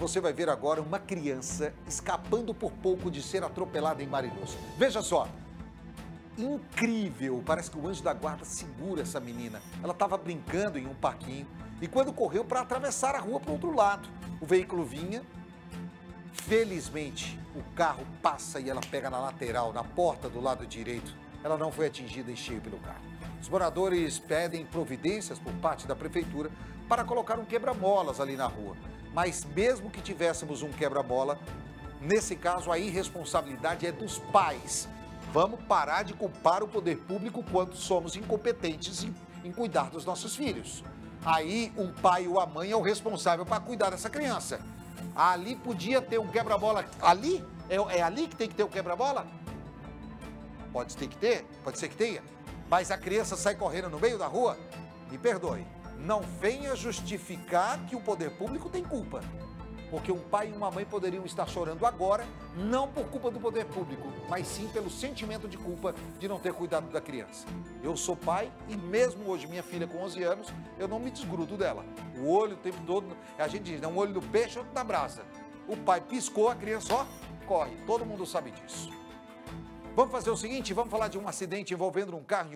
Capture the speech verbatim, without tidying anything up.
Você vai ver agora uma criança escapando por pouco de ser atropelada em Mariluz. Veja só. Incrível! Parece que o anjo da guarda segura essa menina. Ela estava brincando em um parquinho e quando correu para atravessar a rua para o outro lado, o veículo vinha. Felizmente, o carro passa e ela pega na lateral, na porta do lado direito. Ela não foi atingida em cheio pelo carro. Os moradores pedem providências por parte da prefeitura para colocar um quebra-molas ali na rua. Mas mesmo que tivéssemos um quebra-mola, nesse caso a irresponsabilidade é dos pais. Vamos parar de culpar o poder público quando somos incompetentes em, em cuidar dos nossos filhos. Aí um pai ou a mãe é o responsável para cuidar dessa criança. Ali podia ter um quebra-mola. Ali? É, é ali que tem que ter um quebra-mola? Pode ter que ter, pode ser que tenha. Mas a criança sai correndo no meio da rua? Me perdoe, não venha justificar que o poder público tem culpa. Porque um pai e uma mãe poderiam estar chorando agora, não por culpa do poder público, mas sim pelo sentimento de culpa de não ter cuidado da criança. Eu sou pai e mesmo hoje, minha filha com onze anos, eu não me desgrudo dela. O olho o tempo todo, a gente diz, um olho no peixe, outro na brasa. O pai piscou, a criança, ó, corre. Todo mundo sabe disso. Vamos fazer o seguinte, vamos falar de um acidente envolvendo um carro.